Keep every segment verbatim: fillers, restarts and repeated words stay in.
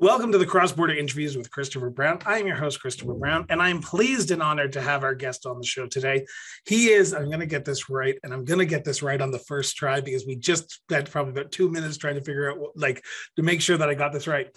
Welcome to the Cross-Border Interviews with Christopher Brown. I am your host, Christopher Brown, and I am pleased and honored to have our guest on the show today. He is, I'm going to get this right, and I'm going to get this right on the first try because we just spent probably about two minutes trying to figure out, what, like, to make sure that I got this right.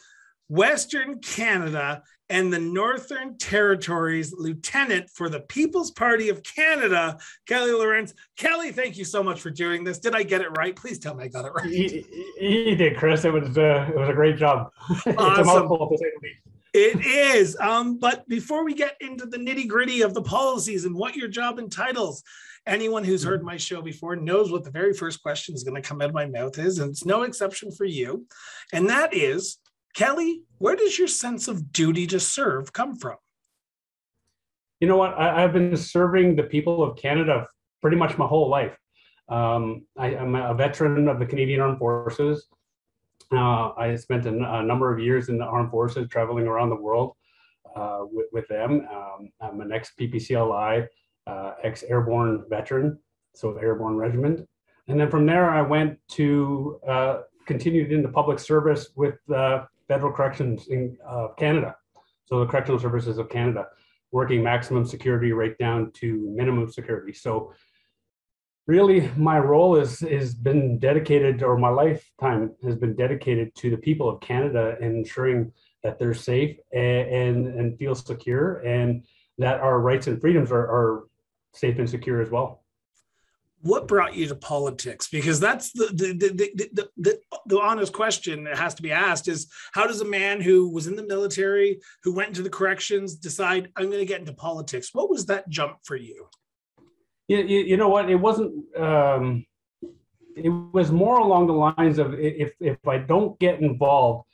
Western Canada and the Northern Territories Lieutenant for the People's Party of Canada, Kelly Lorencz. Kelly, thank you so much for doing this. Did I get it right? Please tell me I got it right. You, you did, Chris. It was uh, it was a great job. Awesome. It's a mouthful to say the least. It is. Um, but before we get into the nitty gritty of the policies and what your job entitles, anyone who's heard my show before knows what the very first question is going to come out of my mouth is, and it's no exception for you, and that is, Kelly, where does your sense of duty to serve come from? You know what? I, I've been serving the people of Canada pretty much my whole life. Um, I, I'm a veteran of the Canadian Armed Forces. Uh, I spent a, a number of years in the Armed Forces traveling around the world uh, with, with them. Um, I'm an ex-P P C L I, uh, ex-airborne veteran, so airborne regiment. And then from there, I went to, uh, continued into public service with uh, Federal Corrections in uh, Canada. So the Correctional Services of Canada, working maximum security right down to minimum security. So really my role is is been dedicated, or my lifetime has been dedicated to the people of Canada and ensuring that they're safe and, and, and feel secure, and that our rights and freedoms are, are safe and secure as well. What brought you to politics? Because that's the the, the, the, the, the the honest question that has to be asked is, how does a man who was in the military, who went into the corrections, decide, I'm going to get into politics? What was that jump for you? You, you, you know what? It wasn't, um, it was more along the lines of, if, if I don't get involved,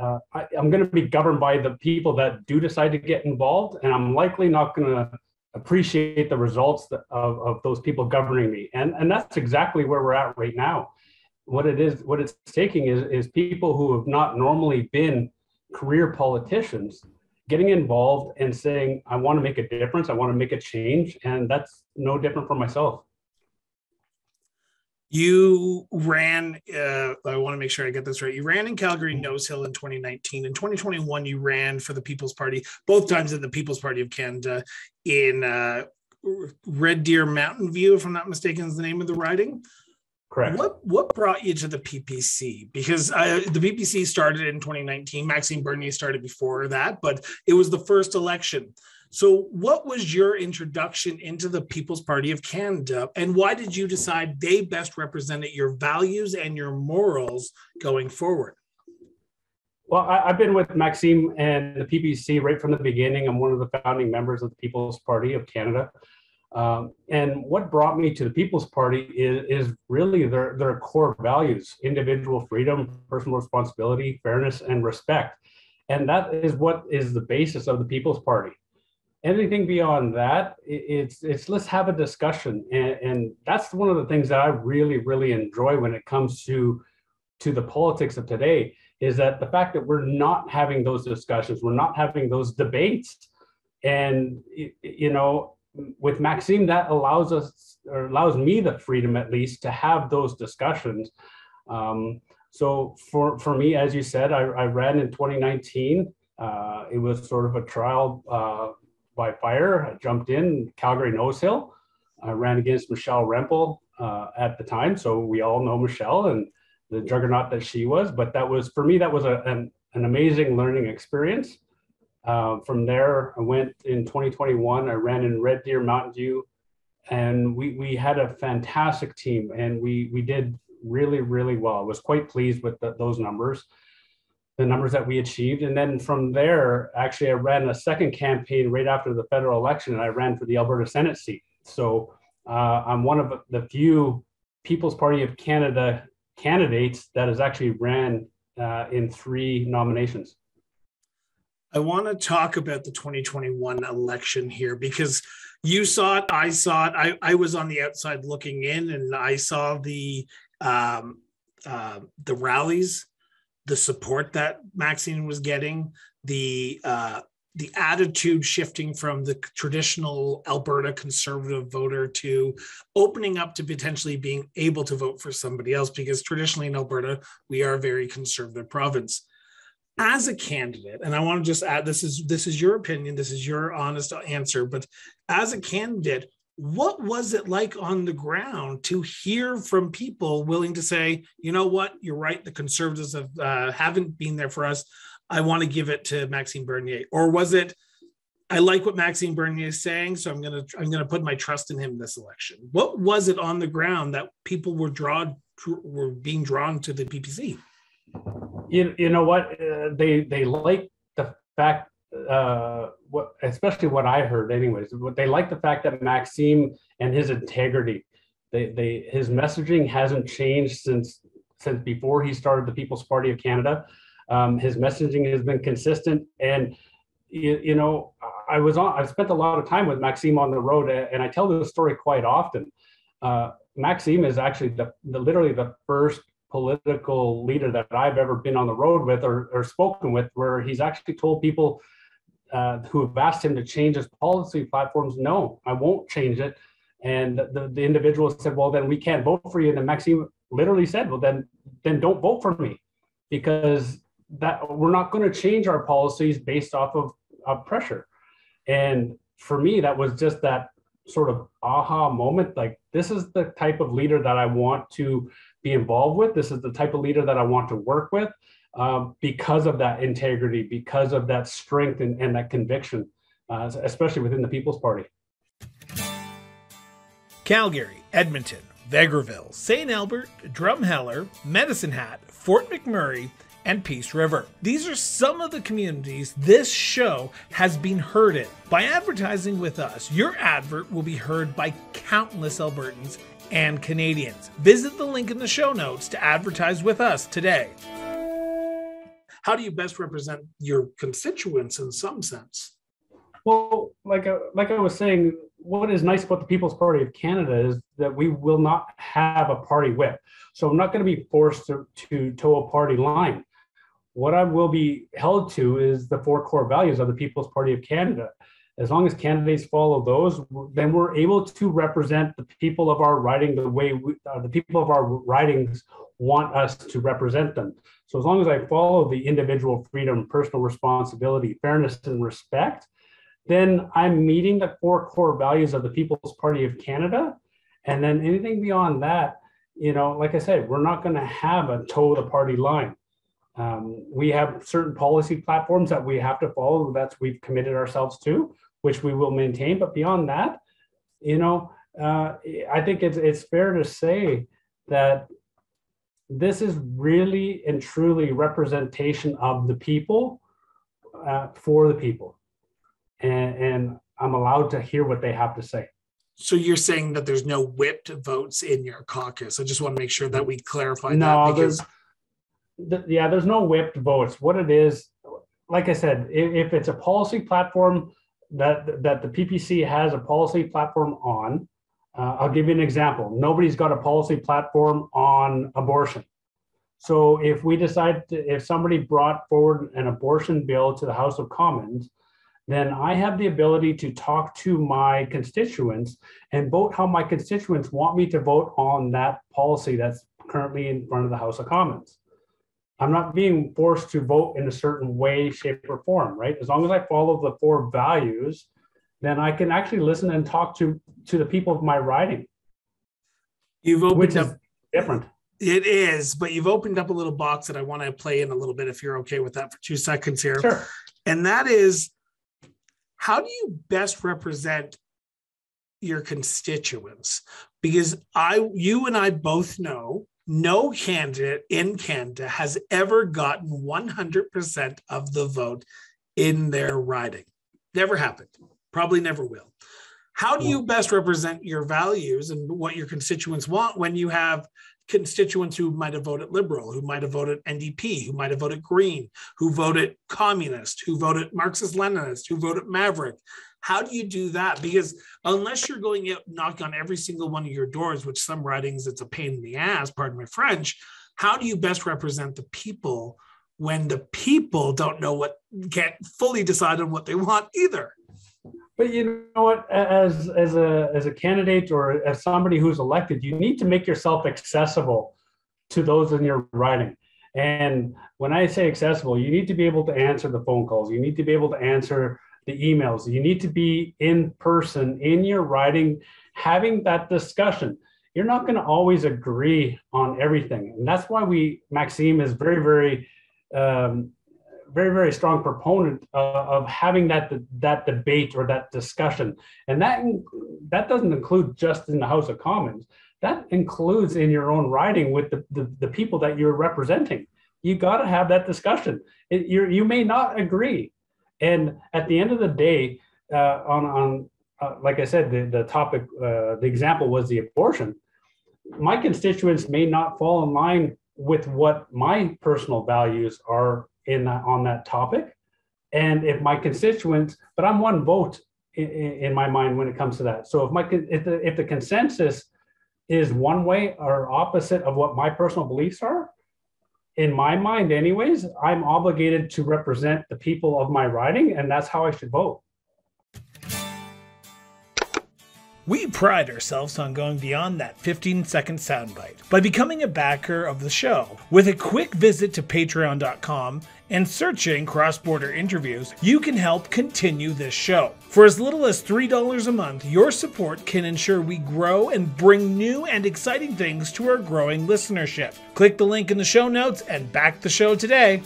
uh, I, I'm going to be governed by the people that do decide to get involved, and I'm likely not going to appreciate the results of, of those people governing me. And, and that's exactly where we're at right now. What it is, what it's taking is, is people who have not normally been career politicians getting involved and saying, I want to make a difference, I want to make a change. And that's no different from myself. You ran, uh, I want to make sure I get this right, you ran in Calgary Nose Hill in twenty nineteen. In twenty twenty-one, you ran for the People's Party, both times in the People's Party of Canada, in uh, Red Deer—Mountain View, if I'm not mistaken, is the name of the riding. Correct. What, what brought you to the P P C? Because uh, the P P C started in twenty nineteen. Maxime Bernier started before that, but it was the first election. So what was your introduction into the People's Party of Canada, and why did you decide they best represented your values and your morals going forward? Well, I, I've been with Maxime and the P P C right from the beginning. I'm one of the founding members of the People's Party of Canada. Um, and what brought me to the People's Party is, is really their, their core values: individual freedom, personal responsibility, fairness, and respect. And that is what is the basis of the People's Party. Anything beyond that, it's it's let's have a discussion, and, and that's one of the things that I really, really enjoy when it comes to to the politics of today, is that the fact that we're not having those discussions, we're not having those debates. And you know, with Maxime, that allows us, or allows me the freedom at least, to have those discussions. Um, so for for me, as you said, I, I ran in twenty nineteen. Uh, it was sort of a trial Uh, by fire. I jumped in Calgary Nose Hill. I ran against Michelle Rempel uh, at the time. So we all know Michelle and the juggernaut that she was, but that was, for me, that was a, an, an amazing learning experience. Uh, from there, I went in twenty twenty-one, I ran in Red Deer, Mountain View, and we, we had a fantastic team, and we, we did really, really well. I was quite pleased with the, those numbers. the numbers that we achieved. And then from there, actually, I ran a second campaign right after the federal election, and I ran for the Alberta Senate seat. So uh, I'm one of the few People's Party of Canada candidates that has actually ran uh, in three nominations. I want to talk about the twenty twenty-one election here, because you saw it, I saw it, I, I was on the outside looking in, and I saw the, um, uh, the rallies, the support that Maxime was getting, the uh, the attitude shifting from the traditional Alberta conservative voter to opening up to potentially being able to vote for somebody else, because traditionally in Alberta, we are a very conservative province. as a candidate, and I want to just add, this is this is your opinion, this is your honest answer, but as a candidate, what was it like on the ground to hear from people willing to say, you know what, you're right, the Conservatives have, uh, haven't been there for us, I want to give it to Maxime Bernier? Or was it, I like what Maxime Bernier is saying, so I'm going to I'm going to put my trust in him this election? What was it on the ground that people were drawn were being drawn to the P P C? You, you know what, uh, they they like the fact, uh what especially what I heard anyways, what they like the fact that Maxime and his integrity, they they his messaging hasn't changed since since before he started the People's Party of Canada. Um his messaging has been consistent, and you, you know I was on I've spent a lot of time with Maxime on the road, and I tell this story quite often. uh Maxime is actually the, the literally the first political leader that I've ever been on the road with or, or spoken with where he's actually told people Uh, who have asked him to change his policy platforms, no, I won't change it. And the, the individual said, well, then we can't vote for you. And then Maxime literally said, well, then then don't vote for me, because that we're not going to change our policies based off of, of pressure. And for me, that was just that sort of aha moment. Like, this is the type of leader that I want to be involved with. This is the type of leader that I want to work with. Um, because of that integrity, because of that strength and, and that conviction, uh, especially within the People's Party. Calgary, Edmonton, Vegreville, Saint Albert, Drumheller, Medicine Hat, Fort McMurray, and Peace River. These are some of the communities this show has been heard in. By advertising with us, your advert will be heard by countless Albertans and Canadians. Visit the link in the show notes to advertise with us today. How do you best represent your constituents in some sense? Well, like I, like I was saying, what is nice about the People's Party of Canada is that we will not have a party whip. So I'm not going to be forced to, to toe a party line. What I will be held to is the four core values of the People's Party of Canada. As long as candidates follow those, then we're able to represent the people of our riding the way we, uh, the people of our ridings want us to represent them. So as long as I follow the individual freedom, personal responsibility, fairness, and respect, then I'm meeting the four core values of the People's Party of Canada. And then anything beyond that, you know, like I said, we're not going to have a toe the party line. Um, we have certain policy platforms that we have to follow. That's we've committed ourselves to, which we will maintain. But beyond that, you know, uh, I think it's it's fair to say that this is really and truly representation of the people, uh, for the people. And, and I'm allowed to hear what they have to say. So you're saying that there's no whipped votes in your caucus. I just want to make sure that we clarify no, that. Because there's, th- yeah, there's no whipped votes. What it is, like I said, if, if it's a policy platform that, that the P P C has a policy platform on, Uh, I'll give you an example. Nobody's got a policy platform on abortion. So if we decide, to, if somebody brought forward an abortion bill to the House of Commons, then I have the ability to talk to my constituents and vote how my constituents want me to vote on that policy that's currently in front of the House of Commons. I'm not being forced to vote in a certain way, shape, or form, right? As long as I follow the four values, then I can actually listen and talk to, to the people of my riding. You've opened which up is different. It is, but you've opened up a little box that I want to play in a little bit, if you're okay with that for two seconds here. Sure. And that is, how do you best represent your constituents? Because I, you and I both know no candidate in Canada has ever gotten one hundred percent of the vote in their riding. Never happened. Probably never will. How do you best represent your values and what your constituents want when you have constituents who might have voted Liberal, who might have voted N D P, who might have voted Green, who voted Communist, who voted Marxist-Leninist, who voted Maverick? How do you do that? Because unless you're going out knock on every single one of your doors, which some ridings, it's a pain in the ass, pardon my French, how do you best represent the people when the people don't know what, can't fully decide on what they want either? But you know what, as as a as a candidate or as somebody who's elected, you need to make yourself accessible to those in your riding. And when I say accessible, you need to be able to answer the phone calls. You need to be able to answer the emails. You need to be in person, in your riding, having that discussion. You're not going to always agree on everything. And that's why we, Maxime is very, very, um, very, very strong proponent of, of having that, that debate or that discussion. And that, that doesn't include just in the House of Commons. That includes in your own riding with the, the, the people that you're representing. You got to have that discussion. It, you're, you may not agree. And at the end of the day, uh, on, on uh, like I said, the, the topic, uh, the example was the abortion. My constituents may not fall in line with what my personal values are in that, on that topic. And if my constituents, but I'm one vote in, in my mind when it comes to that. So if my if the, if the consensus is one way or opposite of what my personal beliefs are, in my mind anyways, I'm obligated to represent the people of my riding, and that's how I should vote. We pride ourselves on going beyond that fifteen second soundbite by becoming a backer of the show. With a quick visit to patreon dot com and searching Cross-Border Interviews, you can help continue this show. For as little as three dollars a month, your support can ensure we grow and bring new and exciting things to our growing listenership. Click the link in the show notes and back the show today.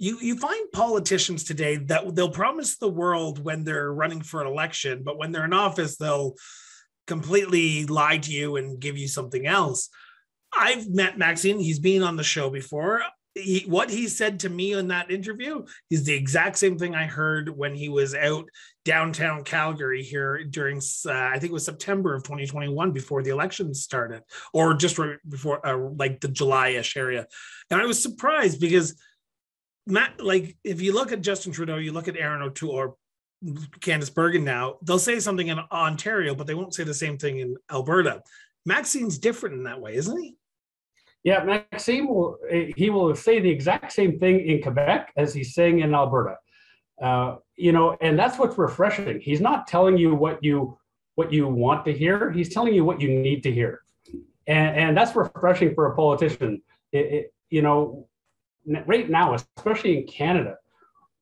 You, you find politicians today that they'll promise the world when they're running for an election, but when they're in office, they'll completely lie to you and give you something else. I've met Maxime. He's been on the show before. He, what he said to me in that interview is the exact same thing I heard when he was out downtown Calgary here during, uh, I think it was September of twenty twenty-one, before the election started, or just right before, uh, like the July-ish area. And I was surprised because... Matt, like, if you look at Justin Trudeau, you look at Erin O'Toole or Candace Bergen now, they'll say something in Ontario, but they won't say the same thing in Alberta. Maxime's different in that way, isn't he? Yeah, Maxime, will he will say the exact same thing in Quebec as he's saying in Alberta. Uh, you know, and that's what's refreshing. He's not telling you what you what you want to hear. He's telling you what you need to hear. And, and that's refreshing for a politician. It, it, you know, right now, especially in Canada,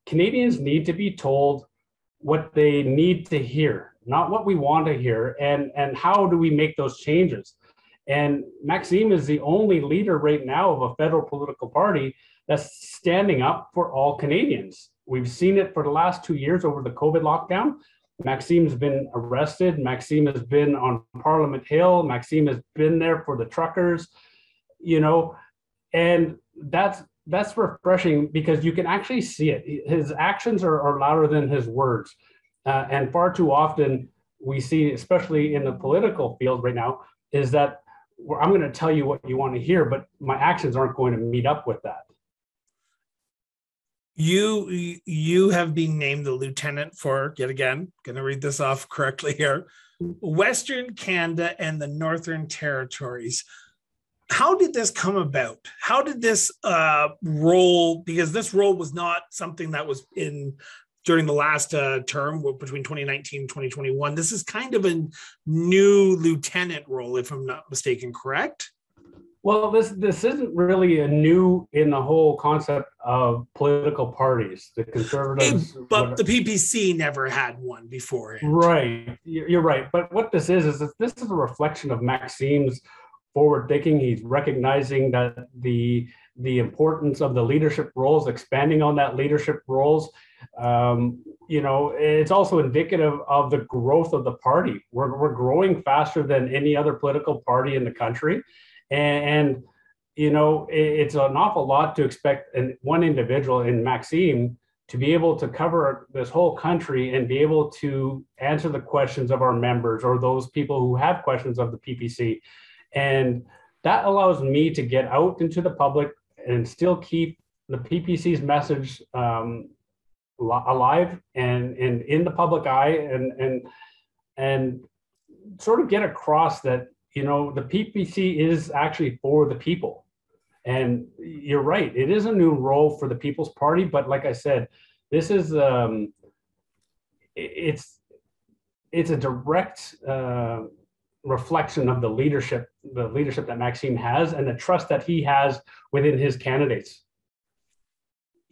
Canadians need to be told what they need to hear, not what we want to hear, and, and how do we make those changes. And Maxime is the only leader right now of a federal political party that's standing up for all Canadians. We've seen it for the last two years over the COVID lockdown. Maxime's been arrested. Maxime has been on Parliament Hill. Maxime has been there for the truckers, you know, and that's That's refreshing because you can actually see it. His actions are, are louder than his words. Uh, and far too often we see, especially in the political field right now, is that well, I'm going to tell you what you want to hear, but my actions aren't going to meet up with that. You, you have been named the lieutenant for, yet again, going to read this off correctly here, Western Canada and the Northern Territories. How did this come about? How did this uh, role, because this role was not something that was in during the last uh, term between twenty nineteen and twenty twenty-one. This is kind of a new lieutenant role, if I'm not mistaken, correct? Well, this, this isn't really a new in the whole concept of political parties. The Conservatives... It, but whatever. The P P C never had one before. Right. You're right. But what this is, is that this is a reflection of Maxime's forward thinking. He's recognizing that the the importance of the leadership roles, expanding on that leadership roles. Um, you know, it's also indicative of the growth of the party. We're, we're growing faster than any other political party in the country. And, and you know, it, it's an awful lot to expect an, one individual in Maxime to be able to cover this whole country and be able to answer the questions of our members or those people who have questions of the P P C. And that allows me to get out into the public and still keep the P P C's message um, alive and, and in the public eye and, and, and sort of get across that, you know, the P P C is actually for the people. And you're right, it is a new role for the People's Party. But like I said, this is, um, it's, it's a direct, uh, reflection of the leadership, the leadership that Maxime has and the trust that he has within his candidates.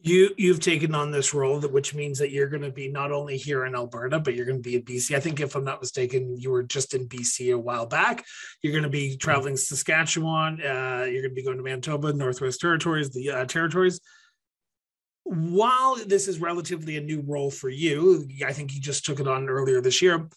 You, you've taken on this role, that which means that you're going to be not only here in Alberta, but you're going to be in B C. I think if I'm not mistaken, you were just in B C a while back. You're going to be traveling Saskatchewan. Uh, you're going to be going to Manitoba, Northwest Territories, the uh, Territories. While this is relatively a new role for you, I think you just took it on earlier this year,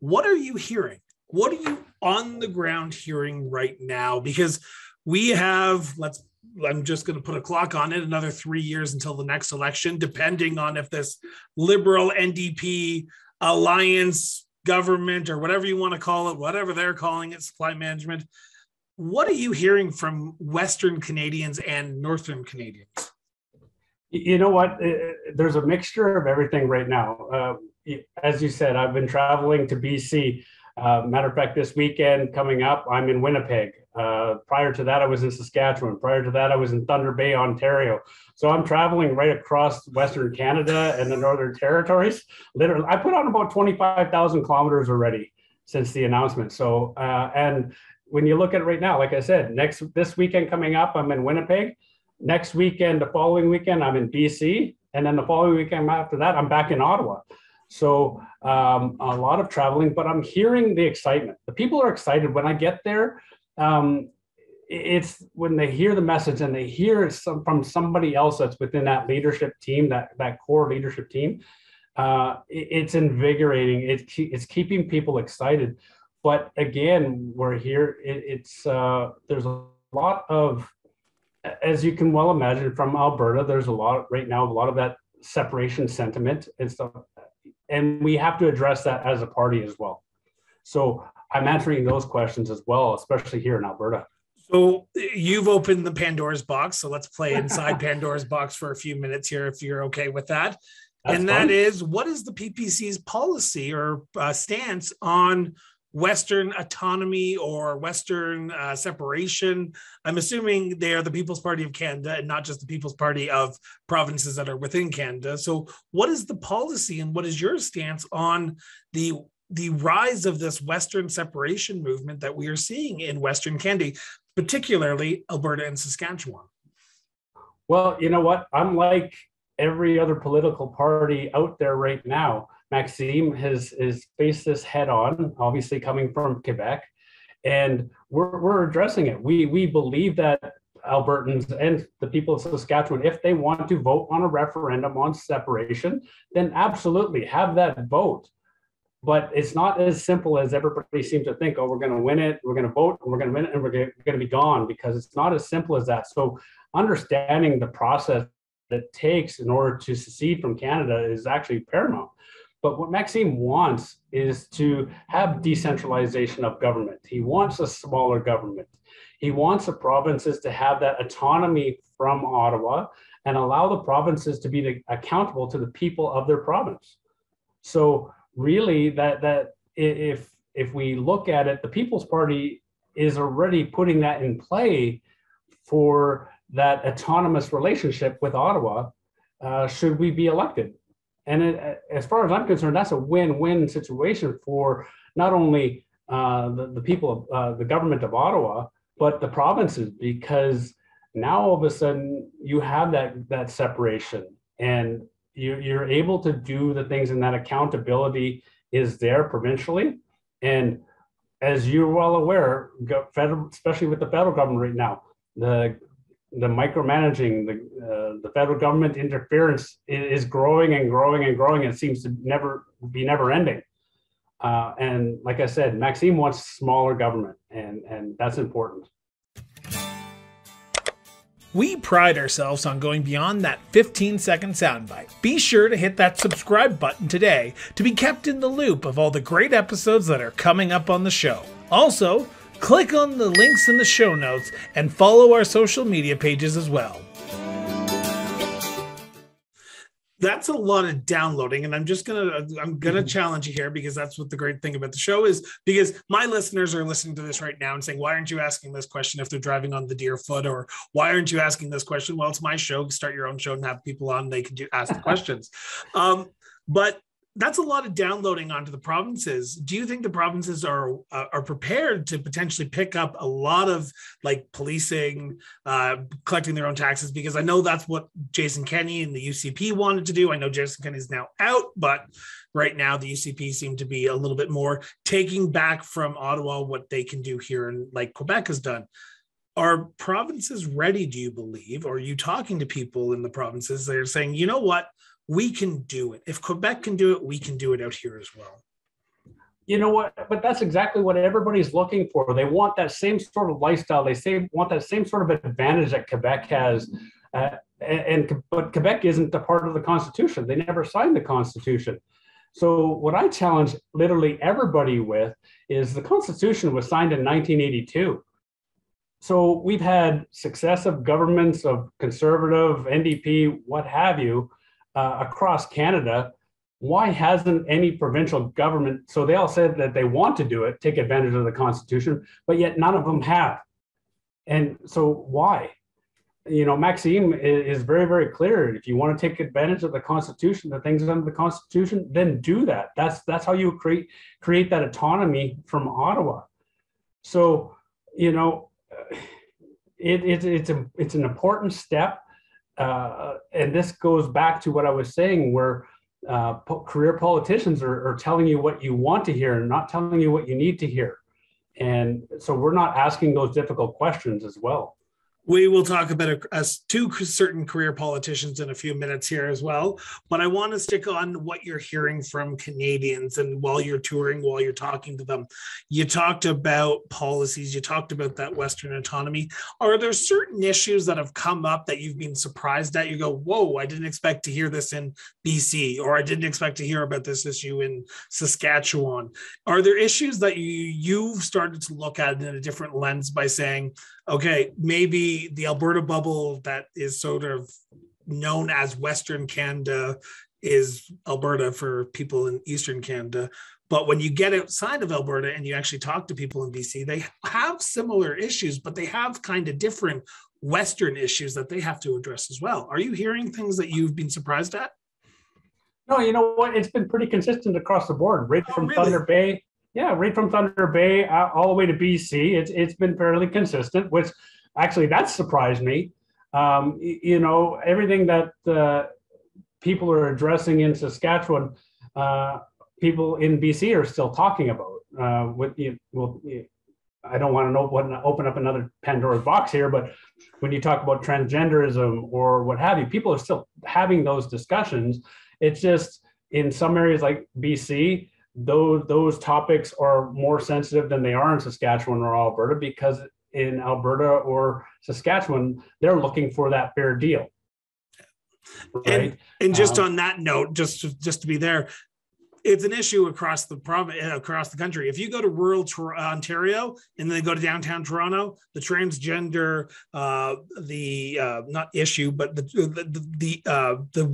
what are you hearing? What are you on the ground hearing right now? Because we have, let's I'm just going to put a clock on it, another three years until the next election, depending on if this Liberal N D P alliance government or whatever you want to call it, whatever they're calling it, supply management. What are you hearing from Western Canadians and Northern Canadians? You know what? There's a mixture of everything right now. Uh, as you said, I've been traveling to B C. Uh, matter of fact, this weekend coming up, I'm in Winnipeg. Uh, prior to that, I was in Saskatchewan. Prior to that, I was in Thunder Bay, Ontario. So I'm traveling right across Western Canada and the Northern Territories. Literally, I put on about twenty-five thousand kilometers already since the announcement. So, uh, and when you look at it right now, like I said, next this weekend coming up, I'm in Winnipeg. Next weekend, the following weekend, I'm in B C. And then the following weekend after that, I'm back in Ottawa. So um, a lot of traveling, but I'm hearing the excitement. The people are excited. When I get there, Um, it's when they hear the message and they hear it some, from somebody else that's within that leadership team, that, that core leadership team, uh, it, it's invigorating. It, it's keeping people excited. But again, we're here. It, it's uh, there's a lot of, as you can well imagine, from Alberta, there's a lot right now, a lot of that separation sentiment and stuff. And we have to address that as a party as well. So I'm answering those questions as well, especially here in Alberta. So you've opened the Pandora's box. So let's play inside Pandora's box for a few minutes here, if you're okay with that. That's and fun. That is, what is the P P C's policy or uh, stance on Western autonomy or Western uh, separation? I'm assuming they are the People's Party of Canada and not just the People's Party of provinces that are within Canada. So what is the policy and what is your stance on the the rise of this Western separation movement that we are seeing in Western Canada, particularly Alberta and Saskatchewan? Well, you know what? Unlike every other political party out there right now, Maxime has, has faced this head on, obviously coming from Quebec, and we're, we're addressing it. We, we believe that Albertans and the people of Saskatchewan, if they want to vote on a referendum on separation, then absolutely have that vote. But it's not as simple as everybody seems to think, oh, we're going to win it, we're going to vote, and we're going to win it, and we're going to be gone, because it's not as simple as that. So understanding the process that it takes in order to secede from Canada is actually paramount. But what Maxime wants is to have decentralization of government. He wants a smaller government. He wants the provinces to have that autonomy from Ottawa and allow the provinces to be accountable to the people of their province. So really, that that if if we look at it, the People's Party is already putting that in play for that autonomous relationship with Ottawa, uh, should we be elected. And it, as far as I'm concerned, that's a win-win situation for not only uh, the, the people, of, uh, the government of Ottawa, but the provinces, because now all of a sudden you have that, that separation and you're able to do the things, and that accountability is there provincially. And as you're well aware, federal, especially with the federal government right now, the the micromanaging, the uh, the federal government interference is growing and growing and growing. It seems to never be never ending. Uh, and like I said, Maxime wants smaller government, and and that's important. We pride ourselves on going beyond that fifteen second soundbite. Be sure to hit that subscribe button today to be kept in the loop of all the great episodes that are coming up on the show. Also, click on the links in the show notes and follow our social media pages as well. That's a lot of downloading, and I'm just gonna I'm gonna mm-hmm. challenge you here, because that's what the great thing about the show is. Because my listeners are listening to this right now and saying, "Why aren't you asking this question?" If they're driving on the Deerfoot, or "Why aren't you asking this question?" Well, it's my show. Start your own show and have people on. They can do ask the questions. Um, but that's a lot of downloading onto the provinces. Do you think the provinces are are prepared to potentially pick up a lot of like policing, uh, collecting their own taxes? Because I know that's what Jason Kenney and the U C P wanted to do. I know Jason Kenney's now out, but right now the U C P seem to be a little bit more taking back from Ottawa what they can do here and like Quebec has done. Are provinces ready, do you believe? Or are you talking to people in the provinces that are saying, you know what? We can do it. If Quebec can do it, we can do it out here as well. You know what? But that's exactly what everybody's looking for. They want that same sort of lifestyle. They say, want that same sort of advantage that Quebec has. Uh, and, and But Quebec isn't a part of the Constitution. They never signed the Constitution. So what I challenge literally everybody with is the Constitution was signed in nineteen eighty-two. So we've had successive governments of Conservative, N D P, what have you, Uh, across Canada. Why hasn't any provincial government, so they all said that they want to do it, take advantage of the Constitution, but yet none of them have. And so why? You know, Maxime is, is very, very clear. If you want to take advantage of the Constitution, the things under the Constitution, then do that. That's that's how you create create that autonomy from Ottawa. So, you know, it, it, it's, a, it's an important step. Uh, and this goes back to what I was saying, where uh, po- career politicians are, are telling you what you want to hear and not telling you what you need to hear. And so we're not asking those difficult questions as well. We will talk about a, a, two certain career politicians in a few minutes here as well, but I want to stick on what you're hearing from Canadians. And while you're touring, while you're talking to them, you talked about policies, you talked about that Western autonomy. Are there certain issues that have come up that you've been surprised at? You go, whoa, I didn't expect to hear this in B C, or I didn't expect to hear about this issue in Saskatchewan. Are there issues that you, you've started to look at in a different lens by saying, okay, maybe the Alberta bubble that is sort of known as Western Canada is Alberta for people in Eastern Canada. But when you get outside of Alberta and you actually talk to people in B C, they have similar issues, but they have kind of different Western issues that they have to address as well. Are you hearing things that you've been surprised at? No, you know what? It's been pretty consistent across the board, right? Oh, from really? Thunder Bay. Yeah, right from Thunder Bay uh, all the way to B C, it's it's been fairly consistent, which actually that surprised me. Um, you, you know, everything that uh, people are addressing in Saskatchewan, uh, people in B C are still talking about. Uh, with you, well, you, I don't want to open up another Pandora's box here, but when you talk about transgenderism or what have you, people are still having those discussions. It's just in some areas like B C, Those, those topics are more sensitive than they are in Saskatchewan or Alberta, because in Alberta or Saskatchewan, they're looking for that fair deal. Right? And, and just um, on that note, just to, just to be there, it's an issue across the province, across the country. If you go to rural Tor- Ontario and then go to downtown Toronto, the transgender, uh, the uh, not issue, but the the the, uh, the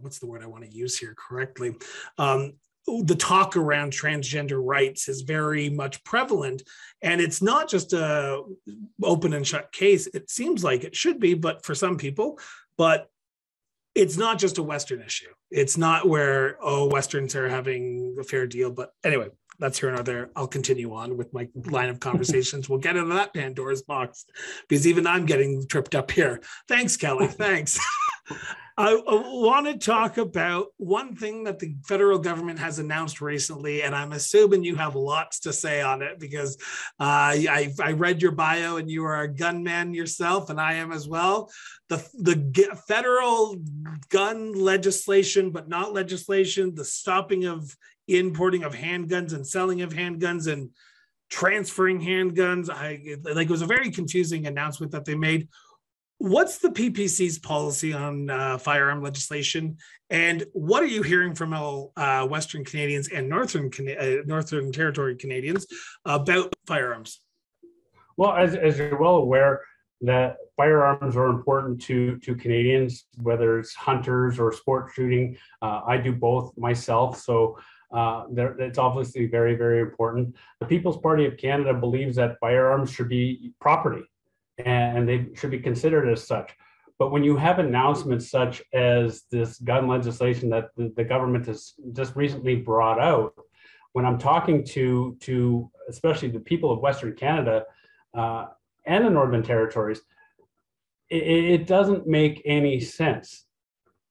what's the word I want to use here correctly. Um, The talk around transgender rights is very much prevalent, and it's not just a open and shut case. It seems like it should be, but for some people, but it's not just a Western issue. It's not where, oh, Westerns are having a fair deal, but anyway, that's here and there. I'll continue on with my line of conversations. We'll get into that Pandora's box, because even I'm getting tripped up here. Thanks, Kelly. Thanks. I want to talk about one thing that the federal government has announced recently, and I'm assuming you have lots to say on it, because uh, I, I read your bio and you are a gunman yourself, and I am as well. The, the federal gun legislation, but not legislation, the stopping of importing of handguns and selling of handguns and transferring handguns. I, like, it was a very confusing announcement that they made. What's the P P C's policy on uh, firearm legislation, and what are you hearing from all uh, Western Canadians and Northern Can- uh, Northern Territory Canadians about firearms? Well, as, as you're well aware, that firearms are important to, to Canadians, whether it's hunters or sport shooting. Uh, I do both myself, so uh, it's obviously very, very important. The People's Party of Canada believes that firearms should be property, and they should be considered as such. But when you have announcements such as this gun legislation that the, the government has just recently brought out, when I'm talking to, to especially the people of Western Canada uh, and the Northern Territories, it, it doesn't make any sense.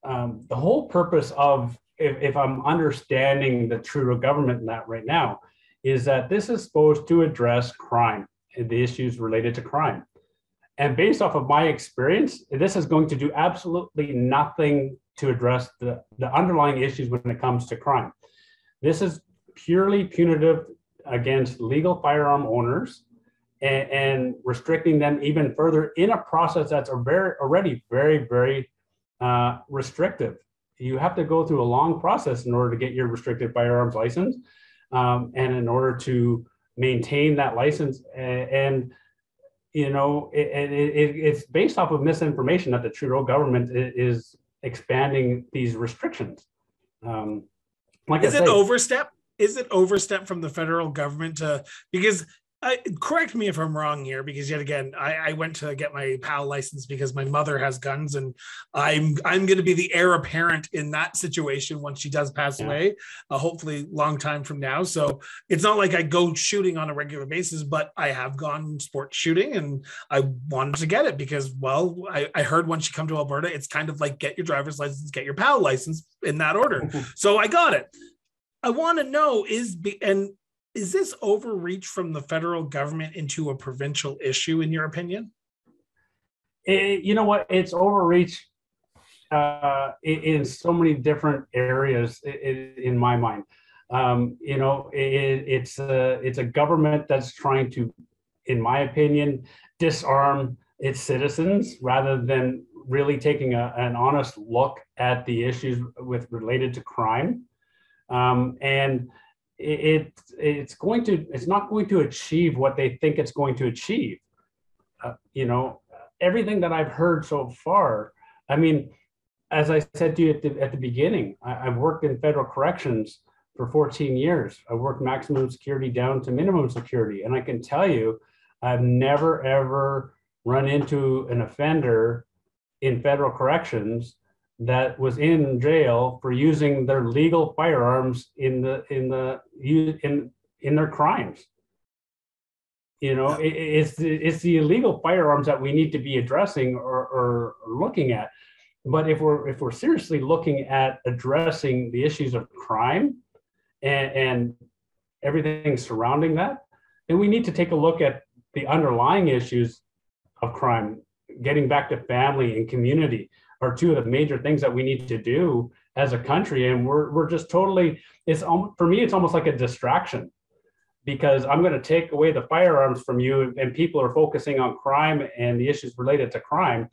Um, the whole purpose of, if, if I'm understanding the Trudeau government in that right now, is that this is supposed to address crime and the issues related to crime. And based off of my experience, this is going to do absolutely nothing to address the, the underlying issues when it comes to crime. This is purely punitive against legal firearm owners and, and restricting them even further in a process that's a very, already very, very uh, restrictive. You have to go through a long process in order to get your restricted firearms license um, and in order to maintain that license and, and you know, it, it, it's based off of misinformation that the Trudeau government is expanding these restrictions. Um, like is I it say, overstep? Is it overstep from the federal government to, because, I, correct me if I'm wrong here, because yet again, I, I went to get my P A L license because my mother has guns and I'm I'm going to be the heir apparent in that situation once she does pass yeah. away, uh, hopefully long time from now. So it's not like I go shooting on a regular basis, but I have gone sports shooting and I wanted to get it because, well, I, I heard once you come to Alberta, it's kind of like get your driver's license, get your P A L license in that order. So I got it. I want to know is, be, and is this overreach from the federal government into a provincial issue, in your opinion? It, you know what, it's overreach uh, in, in so many different areas, in, in my mind. Um, you know, it, it's, a, it's a government that's trying to, in my opinion, disarm its citizens rather than really taking a, an honest look at the issues with related to crime. Um, and it, it it's going to it's not going to achieve what they think it's going to achieve. Uh, you know, everything that I've heard so far. I mean, as I said to you at the, at the beginning, I, I've worked in federal corrections for fourteen years. I worked maximum security down to minimum security, and I can tell you, I've never ever run into an offender in federal corrections that was in jail for using their legal firearms in the in the in in their crimes. You know, it, it's it's the illegal firearms that we need to be addressing or, or looking at. But if we're if we're seriously looking at addressing the issues of crime and, and everything surrounding that, then we need to take a look at the underlying issues of crime. Getting back to family and community are two of the major things that we need to do as a country. And we're, we're just totally, it's for me, it's almost like a distraction because I'm going to take away the firearms from you and people are focusing on crime and the issues related to crime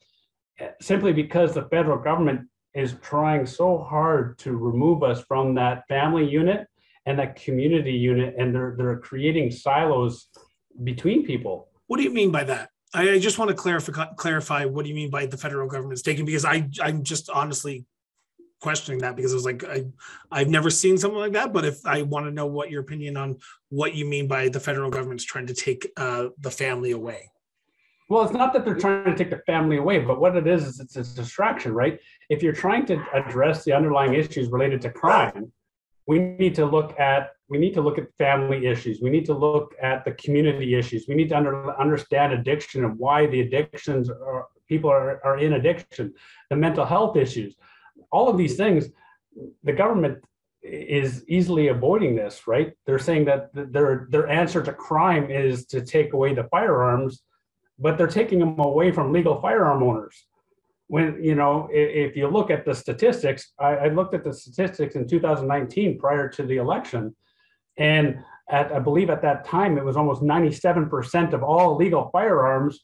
simply because the federal government is trying so hard to remove us from that family unit and that community unit. And they're, they're creating silos between people. What do you mean by that? I just want to clarify, clarify what do you mean by the federal government's taking, because I, I'm just honestly questioning that because I was like, I, I've never seen something like that. But if I want to know what your opinion on what you mean by the federal government's trying to take uh, the family away. Well, it's not that they're trying to take the family away, but what it is, is it's a distraction, right? If you're trying to address the underlying issues related to crime, we need to look at We need to look at family issues. We need to look at the community issues. We need to under, understand addiction and why the addictions are, people are, are in addiction, the mental health issues. All of these things, the government is easily avoiding this, right? They're saying that their, their answer to crime is to take away the firearms, but they're taking them away from legal firearm owners. When, you know, if, if you look at the statistics, I, I looked at the statistics in two thousand nineteen prior to the election. And at, I believe at that time, it was almost ninety-seven percent of all illegal firearms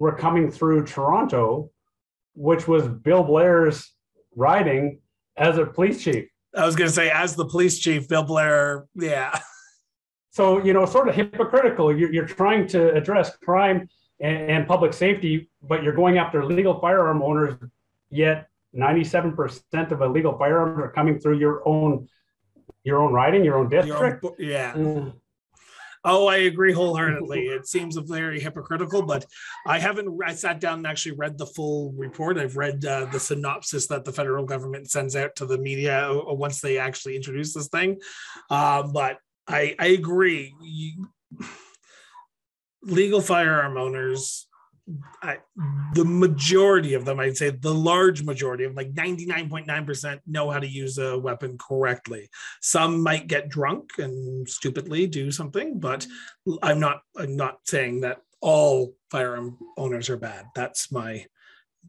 were coming through Toronto, which was Bill Blair's riding as a police chief. I was going to say, as the police chief, Bill Blair, yeah. So, you know, sort of hypocritical. You're, you're trying to address crime and, and public safety, but you're going after illegal firearm owners, yet ninety-seven percent of illegal firearms are coming through your own Your own riding, your own district. Your own, yeah. Mm. Oh, I agree wholeheartedly. It seems very hypocritical, but I haven't, I sat down and actually read the full report. I've read uh, the synopsis that the federal government sends out to the media once they actually introduce this thing. Uh, but I, I agree. You, legal firearm owners, I, the majority of them, I'd say the large majority of like ninety-nine point nine percent know how to use a weapon correctly. Some might get drunk and stupidly do something, but I'm not, I'm not saying that all firearm owners are bad. That's my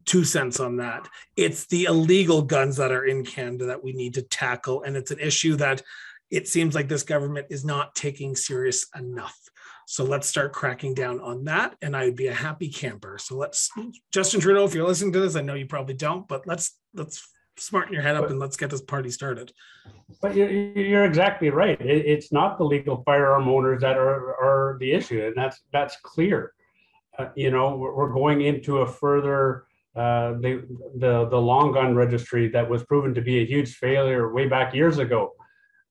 two cents on that. It's the illegal guns that are in Canada that we need to tackle. And it's an issue that it seems like this government is not taking serious enough. So let's start cracking down on that, and I would be a happy camper. So let's, Justin Trudeau, if you're listening to this, I know you probably don't, but let's let's smarten your head up and let's get this party started. But you're, you're exactly right. It, it's not the legal firearm owners that are, are the issue, and that's that's clear. Uh, you know, we're going into a further uh, the the the long gun registry that was proven to be a huge failure way back years ago.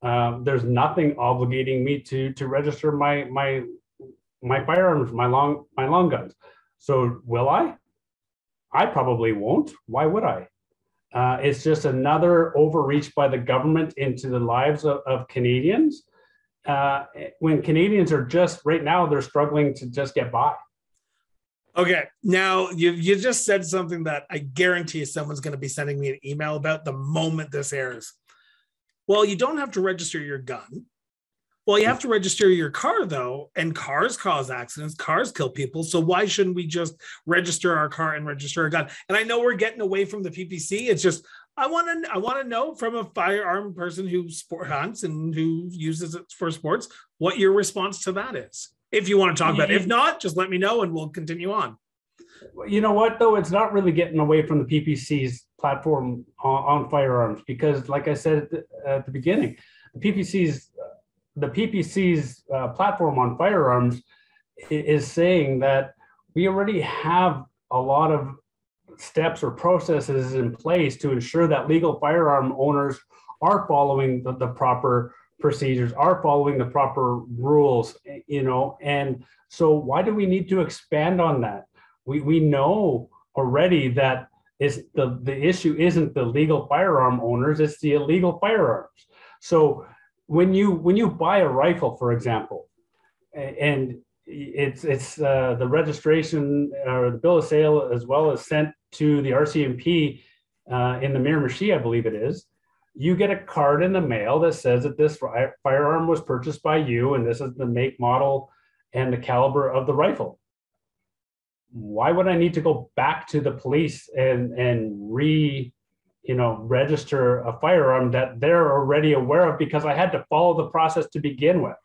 Uh, there's nothing obligating me to to register my my. my firearms, my long, my long guns. So will I? I probably won't. Why would I? Uh, it's just another overreach by the government into the lives of, of Canadians. Uh, when Canadians are just, right now, they're struggling to just get by. Okay, now you you just said something that I guarantee someone's gonna be sending me an email about the moment this airs. Well, you don't have to register your gun. Well, you have to register your car, though, and cars cause accidents. Cars kill people. So why shouldn't we just register our car and register our gun? And I know we're getting away from the P P C. It's just I want to I want to know from a firearm person who sport hunts and who uses it for sports what your response to that is. If you want to talk about it. If not, just let me know and we'll continue on. You know what, though? It's not really getting away from the P P C's platform on, on firearms, because, like I said at the, at the beginning, the P P C's The P P C's uh, platform on firearms is saying that we already have a lot of steps or processes in place to ensure that legal firearm owners are following the, the proper procedures, are following the proper rules, you know, and so why do we need to expand on that? We, we know already that it's the, the issue isn't the legal firearm owners, it's the illegal firearms. So When you when you buy a rifle, for example, and it's it's uh, the registration or the bill of sale as well as sent to the R C M P uh, in the Miramichi, I believe it is, you get a card in the mail that says that this firearm was purchased by you and this is the make, model, and the caliber of the rifle. Why would I need to go back to the police and and re you know, register a firearm that they're already aware of because I had to follow the process to begin with?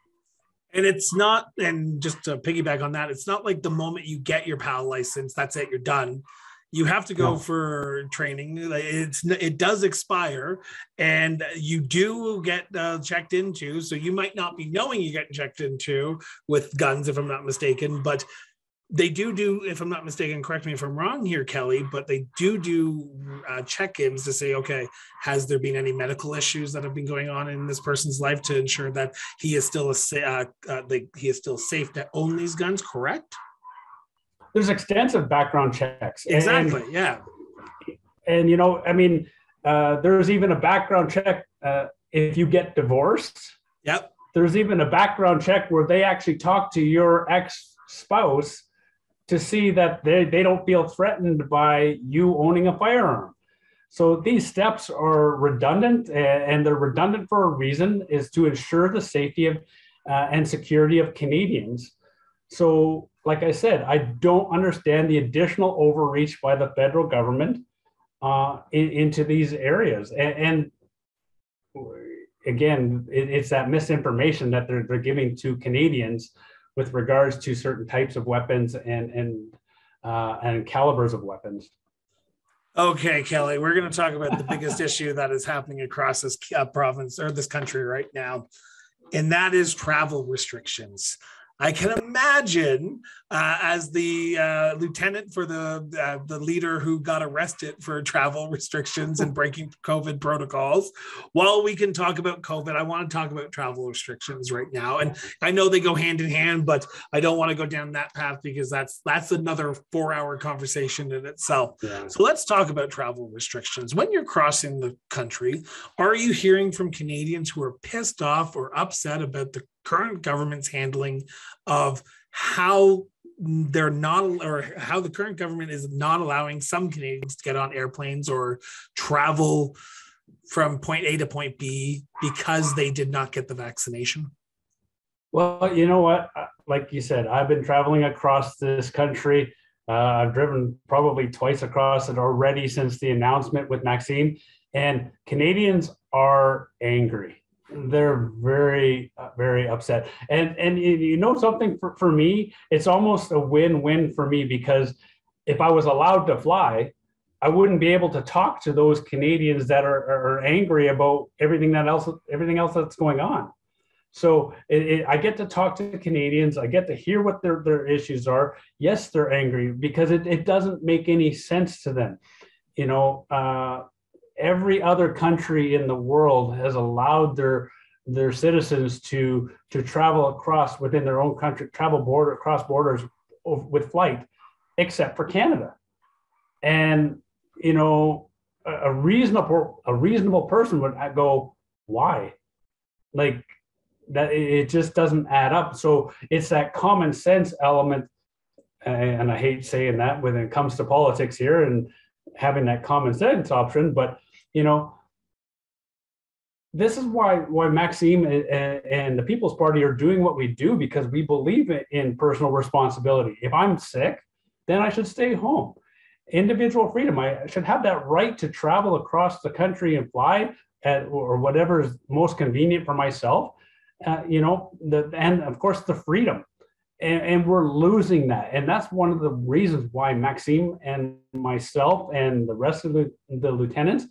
And it's not, and just to piggyback on that, it's not like the moment you get your PAL license, that's it, you're done. You have to go no. for training. It's It does expire, and you do get uh, checked into, so you might not be knowing you get checked into with guns, if I'm not mistaken, but they do do, if I'm not mistaken, correct me if I'm wrong here, Kelly, but they do do uh, check-ins to say, okay, has there been any medical issues that have been going on in this person's life to ensure that he is still a, uh, uh, they, he is still safe to own these guns, correct? There's extensive background checks. Exactly, and, yeah. And, you know, I mean, uh, there's even a background check uh, if you get divorced. Yep. There's even a background check where they actually talk to your ex-spouse to see that they, they don't feel threatened by you owning a firearm. So these steps are redundant, and they're redundant for a reason, is to ensure the safety of uh, and security of Canadians. So, like I said, I don't understand the additional overreach by the federal government uh, in, into these areas. And, and again, it, it's that misinformation that they're, they're giving to Canadians with regards to certain types of weapons and and uh, and calibers of weapons. Okay, Kelly, we're going to talk about the biggest issue that is happening across this uh, province or this country right now, and that is travel restrictions. I can imagine uh, as the uh, lieutenant for the uh, the leader who got arrested for travel restrictions and breaking COVID protocols. While we can talk about COVID, I want to talk about travel restrictions right now. And I know they go hand in hand, but I don't want to go down that path because that's that's another four-hour conversation in itself. Yeah. So let's talk about travel restrictions. When you're crossing the country, are you hearing from Canadians who are pissed off or upset about the current government's handling of how they're not, or how the current government is not allowing some Canadians to get on airplanes or travel from point A to point B because they did not get the vaccination? Well, you know what? Like you said, I've been traveling across this country. Uh, I've driven probably twice across it already since the announcement with Maxime, and Canadians are angry. They're very, very upset. And and you know something, for, for me, it's almost a win-win for me, because if I was allowed to fly, I wouldn't be able to talk to those Canadians that are, are angry about everything that else, everything else that's going on. So it, it, I get to talk to the Canadians. I get to hear what their, their issues are. Yes, they're angry because it, it doesn't make any sense to them. You know, uh, every other country in the world has allowed their their citizens to to travel across within their own country, travel border across borders with flight, except for Canada. And you know, a, a reasonable a reasonable person would go, why? Like that, it just doesn't add up. So it's that common sense element, and I hate saying that when it comes to politics here and having that common sense option, but you know, this is why why Maxime and, and the People's Party are doing what we do, because we believe in personal responsibility. If I'm sick, then I should stay home. Individual freedom. I should have that right to travel across the country and fly at, or whatever is most convenient for myself. Uh, you know, the, and of course the freedom. And, and we're losing that. And that's one of the reasons why Maxime and myself and the rest of the, the lieutenants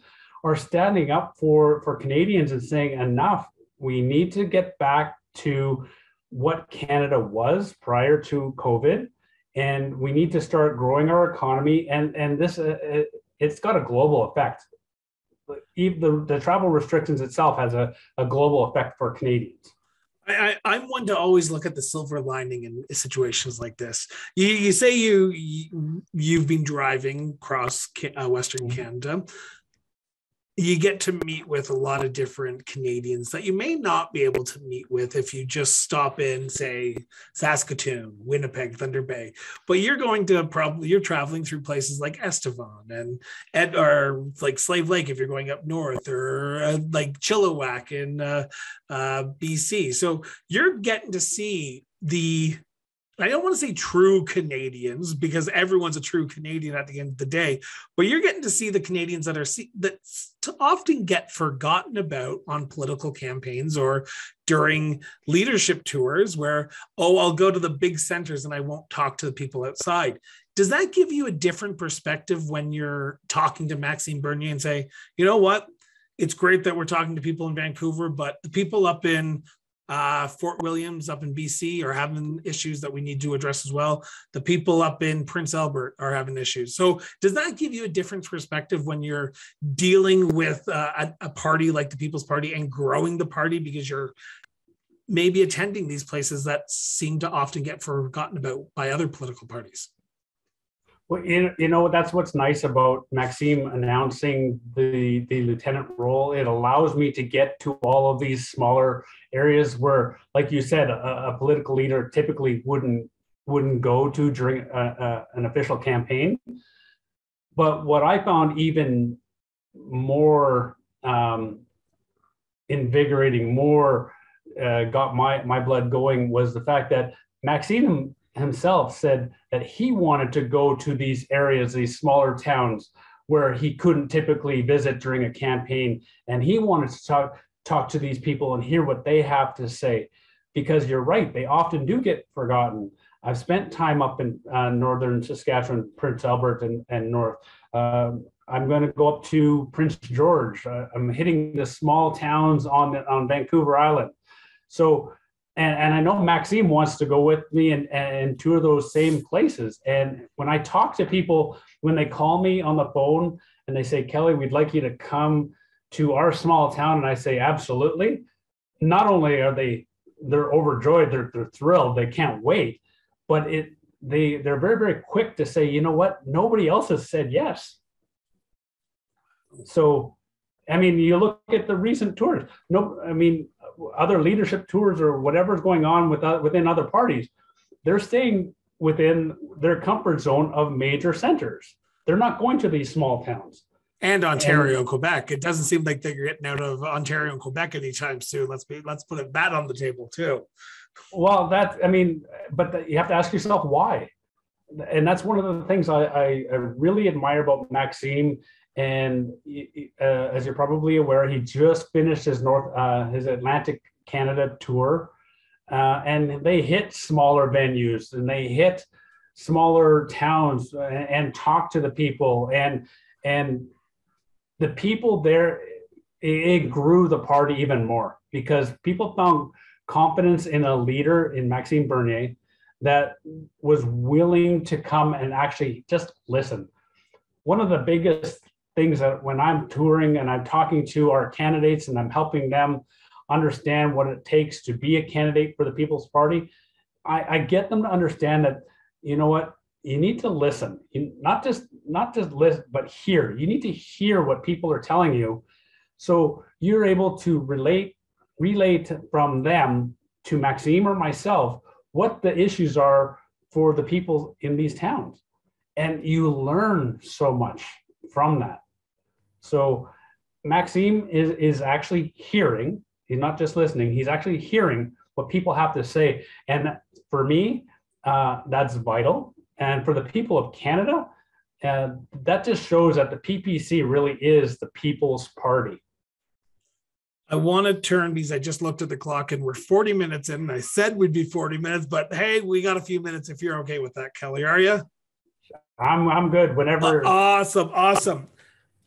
are standing up for, for Canadians and saying enough. We need to get back to what Canada was prior to COVID. And we need to start growing our economy. And, and this, uh, it, it's got a global effect. Even the, the travel restrictions itself has a, a global effect for Canadians. I, I'm one to always look at the silver lining in situations like this. You, you say you, you, you've been driving across uh, Western Canada. You get to meet with a lot of different Canadians that you may not be able to meet with if you just stop in, say, Saskatoon, Winnipeg, Thunder Bay. But you're going to probably, you're traveling through places like Estevan and, Ed, or like Slave Lake if you're going up north, or uh, like Chilliwack in uh, uh, B C. So you're getting to see the, I don't want to say true Canadians, because everyone's a true Canadian at the end of the day, but you're getting to see the Canadians that are that often get forgotten about on political campaigns or during leadership tours where, oh, I'll go to the big centers and I won't talk to the people outside. Does that give you a different perspective when you're talking to Maxime Bernier and say, you know what, it's great that we're talking to people in Vancouver, but the people up in Uh, Fort Williams up in B C are having issues that we need to address as well. The people up in Prince Albert are having issues. So does that give you a different perspective when you're dealing with uh, a, a party like the People's Party and growing the party, because you're maybe attending these places that seem to often get forgotten about by other political parties? Well, you know, that's what's nice about Maxime announcing the, the lieutenant role. It allows me to get to all of these smaller areas where, like you said, a, a political leader typically wouldn't wouldn't go to during a, a, an official campaign. But what I found even more um, invigorating, more uh, got my, my blood going, was the fact that Maxime himself said that he wanted to go to these areas, these smaller towns where he couldn't typically visit during a campaign. And he wanted to talk, talk to these people and hear what they have to say, because you're right, they often do get forgotten. I've spent time up in uh, northern Saskatchewan, Prince Albert and, and north. Um, I'm going to go up to Prince George. Uh, I'm hitting the small towns on, the, on Vancouver Island. So And, and I know Maxime wants to go with me in, in two of those same places. And when I talk to people, when they call me on the phone and they say, Kelly, we'd like you to come to our small town. And I say, absolutely. Not only are they, they're overjoyed, they're, they're thrilled, they can't wait, but it they, they're very, very quick to say, you know what, nobody else has said yes. So, I mean, you look at the recent tours, no, I mean, other leadership tours or whatever's going on with, uh, within other parties, they're staying within their comfort zone of major centers. They're not going to these small towns. And Ontario and, and Quebec. It doesn't seem like they're getting out of Ontario and Quebec anytime soon. Let's be, let's put that on the table too. Well, that, I mean, but the, you have to ask yourself why. And that's one of the things I, I, I really admire about Maxime. And uh, as you're probably aware, he just finished his North, uh, his Atlantic Canada tour, uh, and they hit smaller venues and they hit smaller towns and, and talk to the people, and and the people there. It, it grew the party even more because people found confidence in a leader in Maxime Bernier that was willing to come and actually just listen. One of the biggest things that when I'm touring and I'm talking to our candidates and I'm helping them understand what it takes to be a candidate for the People's Party, I, I get them to understand that, you know what, you need to listen, you, not just not just listen, but hear. You need to hear what people are telling you, so you're able to relate, relate from them to Maxime or myself what the issues are for the people in these towns, and you learn so much from that. So Maxime is, is actually hearing, he's not just listening, he's actually hearing what people have to say. And for me, uh, that's vital. And for the people of Canada, uh, that just shows that the P P C really is the people's party. I want to turn, because I just looked at the clock and we're forty minutes in, and I said we'd be forty minutes, but hey, we got a few minutes if you're okay with that, Kelly, are you? I'm, I'm good whenever. Uh, awesome. Awesome.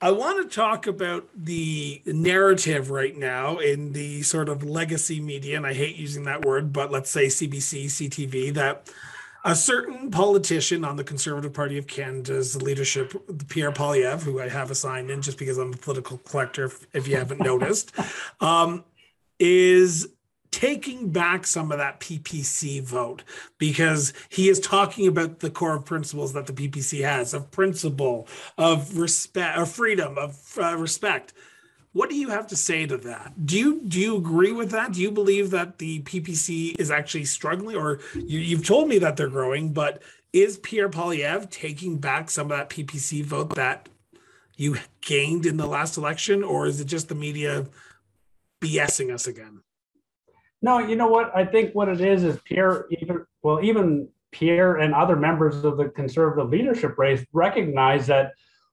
I want to talk about the narrative right now in the sort of legacy media, and I hate using that word, but let's say C B C, C T V, that a certain politician on the Conservative Party of Canada's leadership, Pierre Poilievre, who I have assigned in just because I'm a political collector, if, if you haven't noticed, um, is taking back some of that P P C vote, because he is talking about the core of principles that the P P C has, of principle, of respect, of freedom, of uh, respect. What do you have to say to that? Do you do you agree with that? Do you believe that the P P C is actually struggling, or you, you've told me that they're growing, but is Pierre Poilievre taking back some of that P P C vote that you gained in the last election, or is it just the media BSing us again? No, you know what? I think what it is is Pierre, even, well, even Pierre and other members of the Conservative leadership race recognize that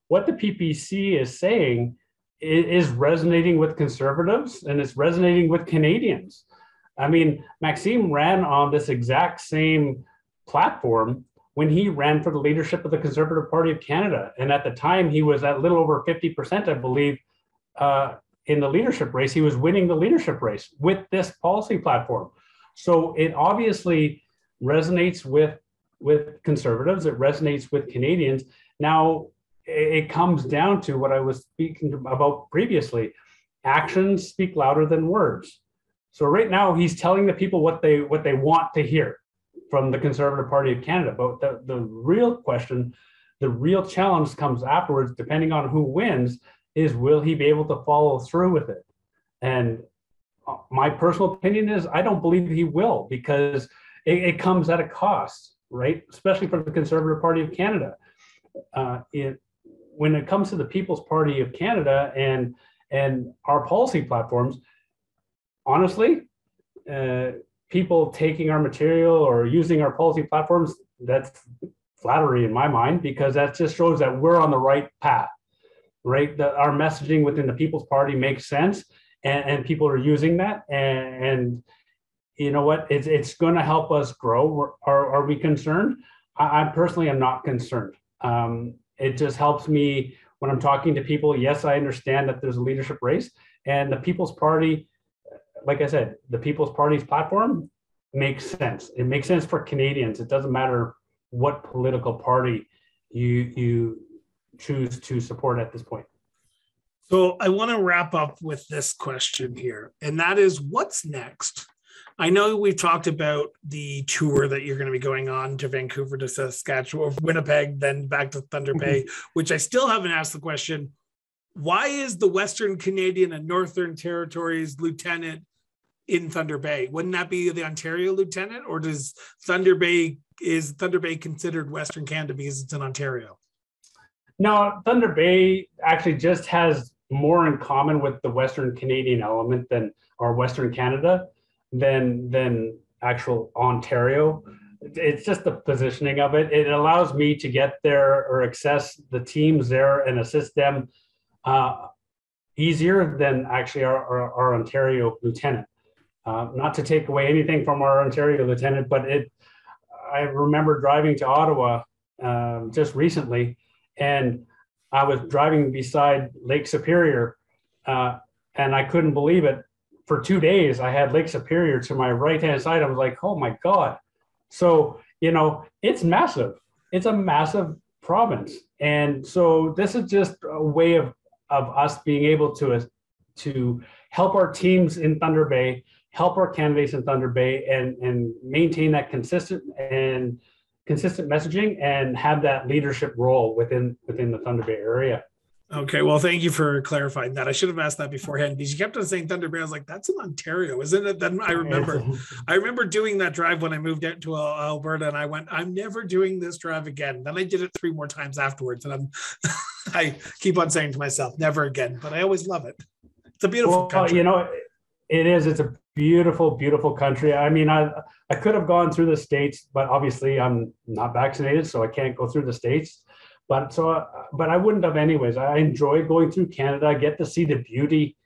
what the P P C is saying is resonating with Conservatives and it's resonating with Canadians. I mean, Maxime ran on this exact same platform when he ran for the leadership of the Conservative Party of Canada. And at the time, he was at little over fifty percent, I believe, uh, in the leadership race. He was winning the leadership race with this policy platform. So it obviously resonates with, with Conservatives, it resonates with Canadians. Now, it comes down to what I was speaking about previously. Actions speak louder than words. So right now he's telling the people what they, what they want to hear from the Conservative Party of Canada. But the, the real question, the real challenge comes afterwards, depending on who wins, is will he be able to follow through with it? And my personal opinion is I don't believe he will, because it, it comes at a cost, right? Especially for the Conservative Party of Canada. Uh, it, when it comes to the People's Party of Canada and, and our policy platforms, honestly, uh, people taking our material or using our policy platforms, that's flattery in my mind, because that just shows that we're on the right path. Right, that our messaging within the People's Party makes sense, and, and people are using that, and, and you know what, it's it's going to help us grow. We're, are are we concerned? I, I personally am not concerned. Um, it just helps me when I'm talking to people. Yes, I understand that there's a leadership race, and the People's Party, like I said, the People's Party's platform makes sense. It makes sense for Canadians. It doesn't matter what political party you you choose to support at this point. So I want to wrap up with this question here, and that is, what's next? I know we've talked about the tour that you're going to be going on to Vancouver, to Saskatchewan, Winnipeg, then back to Thunder Bay, which I still haven't asked the question, why is the Western Canadian and Northern Territories lieutenant in Thunder Bay? Wouldn't that be the Ontario lieutenant, or does Thunder Bay, is Thunder Bay considered Western Canada because it's in Ontario? No, Thunder Bay actually just has more in common with the Western Canadian element than our Western Canada than than actual Ontario. It's just the positioning of it. It allows me to get there or access the teams there and assist them uh, easier than actually our, our, our Ontario lieutenant. Uh, not to take away anything from our Ontario lieutenant, but it. I remember driving to Ottawa um, just recently, and I was driving beside Lake Superior, uh, and I couldn't believe it. For two days, I had Lake Superior to my right-hand side. I was like, oh my God. So, you know, it's massive. It's a massive province. And so this is just a way of, of us being able to, to help our teams in Thunder Bay, help our candidates in Thunder Bay, and, and maintain that consistent and consistent messaging and have that leadership role within within the Thunder Bay area. Okay, well, thank you for clarifying that. I should have asked that beforehand, because you kept on saying Thunder Bay. I was like, that's in Ontario, isn't it? Then I remember, I remember doing that drive when I moved out to Alberta, and I went, I'm never doing this drive again. Then I did it three more times afterwards, and I'm, I keep on saying to myself, never again. But I always love it. It's a beautiful well, country. You know, it is. It's a beautiful, beautiful country. I mean, I I could have gone through the States, but obviously I'm not vaccinated, so I can't go through the States. But so, but I wouldn't have anyways. I enjoy going through Canada. I get to see the beauty,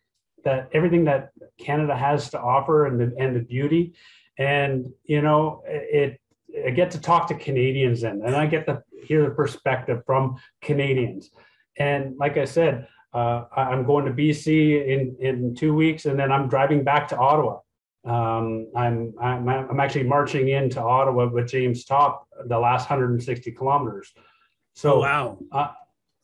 that everything that Canada has to offer, and the and the beauty, and you know, it. I get to talk to Canadians then, and I get to hear the perspective from Canadians. And like I said, uh, I'm going to B C in in two weeks, and then I'm driving back to Ottawa. Um, I'm I'm I'm actually marching into Ottawa with James Topp the last one hundred sixty kilometers. So, oh, wow. Uh,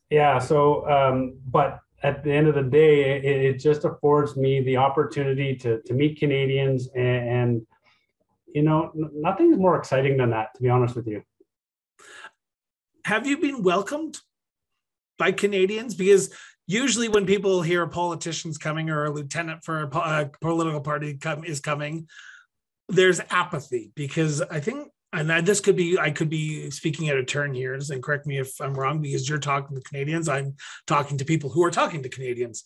yeah. So, um, but at the end of the day, it, it just affords me the opportunity to, to meet Canadians, and, and, you know, nothing's more exciting than that, to be honest with you. Have you been welcomed by Canadians? Because usually when people hear a politician's coming, or a lieutenant for a, po a political party come, is coming, there's apathy, because I think, and I, this could be, I could be speaking out of turn here, and correct me if I'm wrong, because you're talking to Canadians, I'm talking to people who are talking to Canadians.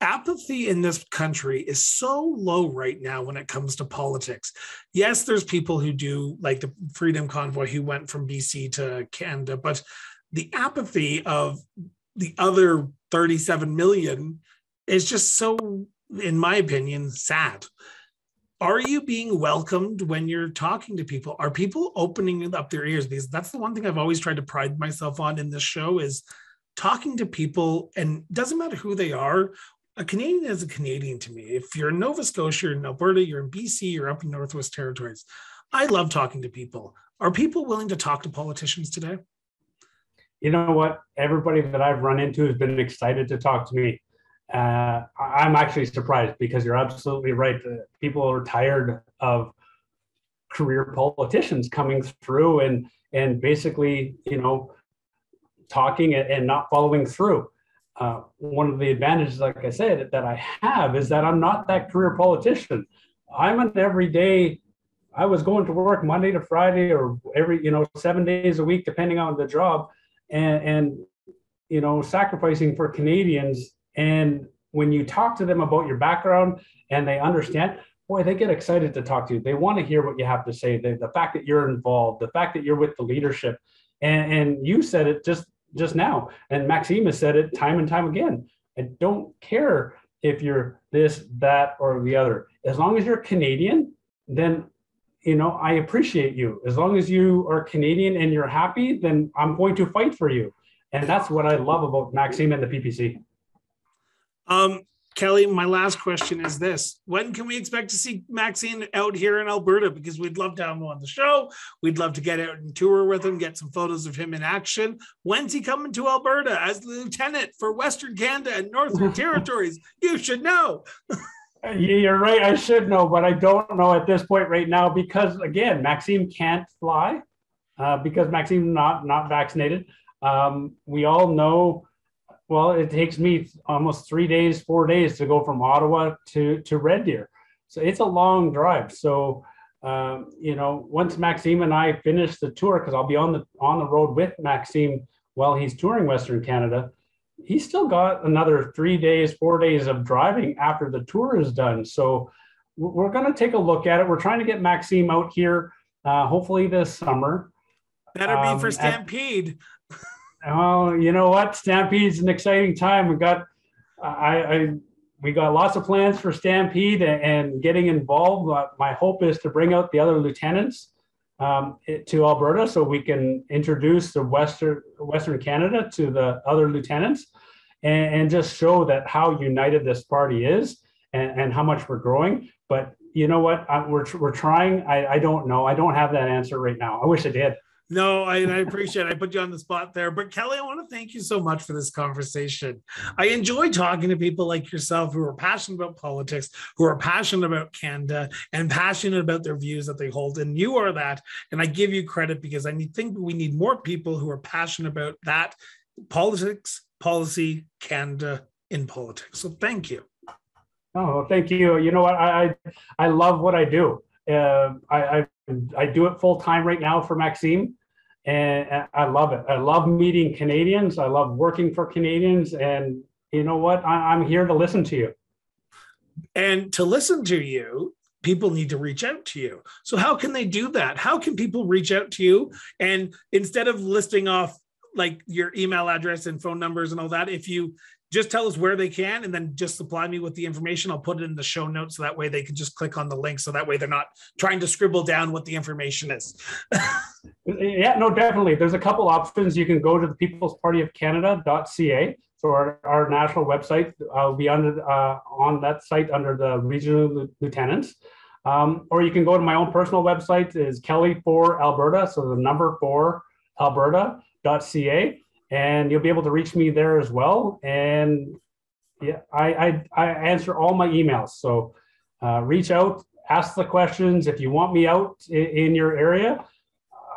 Apathy in this country is so low right now when it comes to politics. Yes, there's people who do, like the Freedom Convoy who went from B C to Canada, but the apathy of the other thirty-seven million is just so, in my opinion, sad. Are you being welcomed when you're talking to people? Are people opening up their ears? Because that's the one thing I've always tried to pride myself on in this show, is talking to people, and it doesn't matter who they are. A Canadian is a Canadian to me. If you're in Nova Scotia, you're in Alberta, you're in B C, you're up in Northwest Territories. I love talking to people. Are people willing to talk to politicians today? You know what? Everybody that I've run into has been excited to talk to me. Uh, I'm actually surprised, because you're absolutely right. People are tired of career politicians coming through and and basically, you know, talking and not following through. Uh, one of the advantages, like I said, that I have is that I'm not that career politician. I'm an everyday. I was going to work Monday to Friday, or every, you know, seven days a week, depending on the job, and and you know, sacrificing for Canadians. And when you talk to them about your background and they understand, boy, they get excited to talk to you. They want to hear what you have to say. The, the fact that you're involved, the fact that you're with the leadership. And, and you said it just, just now, and Maxime has said it time and time again. I don't care if you're this, that, or the other. As long as you're Canadian, then, you know, I appreciate you. As long as you are Canadian and you're happy, then I'm going to fight for you. And that's what I love about Maxime and the P P C. Um, Kelly, my last question is this. When can we expect to see Maxime out here in Alberta? Because we'd love to have him on the show. We'd love to get out and tour with him, get some photos of him in action. When's he coming to Alberta as the lieutenant for Western Canada and Northern Territories? You should know. You're right. I should know, but I don't know at this point right now because, again, Maxime can't fly uh, because Maxime's not, not vaccinated. Um, we all know... Well, it takes me almost three days, four days to go from Ottawa to, to Red Deer. So it's a long drive. So, um, you know, once Maxime and I finish the tour, because I'll be on the on the road with Maxime while he's touring Western Canada, he's still got another three days, four days of driving after the tour is done. So we're going to take a look at it. We're trying to get Maxime out here, uh, hopefully this summer. Better um, be for Stampede. At, Oh, you know what? Stampede's an exciting time. We got, I, I we got lots of plans for Stampede and, and getting involved. My hope is to bring out the other lieutenants um, to Alberta so we can introduce the Western Western Canada to the other lieutenants and, and just show that how united this party is and, and how much we're growing. But you know what? I, we're we're trying. I, I don't know. I don't have that answer right now. I wish I did. No, I, I appreciate it. I put you on the spot there. But Kelly, I want to thank you so much for this conversation. I enjoy talking to people like yourself who are passionate about politics, who are passionate about Canada and passionate about their views that they hold. And you are that. And I give you credit because I think we need more people who are passionate about that politics, policy, Canada in politics. So thank you. Oh, thank you. You know what? I, I, I love what I do. Uh, I, I I do it full time right now for Maxime, and I love it. I love meeting Canadians. I love working for Canadians, and you know what? I, I'm here to listen to you. And to listen to you, people need to reach out to you. So how can they do that? How can people reach out to you? And instead of listing off like your email address and phone numbers and all that, if you just tell us where they can, and then just supply me with the information. I'll put it in the show notes so that way they can just click on the link. So that way they're not trying to scribble down what the information is. Yeah, no, definitely. There's a couple options. You can go to the People's Party of Canada dot C A. So our, our national website, I'll be under uh, on that site under the regional lieutenants. Um, or you can go to my own personal website is Kelly for Alberta. So the number four Alberta dot C A. And you'll be able to reach me there as well. And yeah, I I, I answer all my emails. So uh, reach out, ask the questions. If you want me out in, in your area,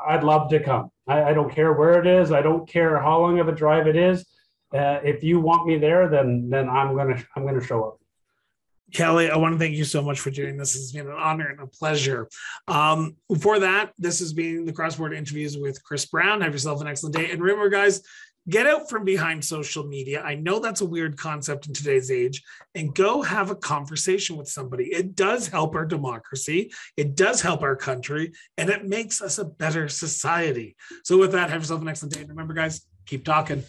I'd love to come. I, I don't care where it is. I don't care how long of a drive it is. Uh, if you want me there, then then I'm gonna I'm gonna show up. Kelly, I want to thank you so much for doing this. It's been an honor and a pleasure. Um, for that, this has been the Crossword Interviews with Chris Brown. Have yourself an excellent day. And remember, guys, get out from behind social media. I know that's a weird concept in today's age. And go have a conversation with somebody. It does help our democracy. It does help our country. And it makes us a better society. So with that, have yourself an excellent day. And remember, guys, keep talking.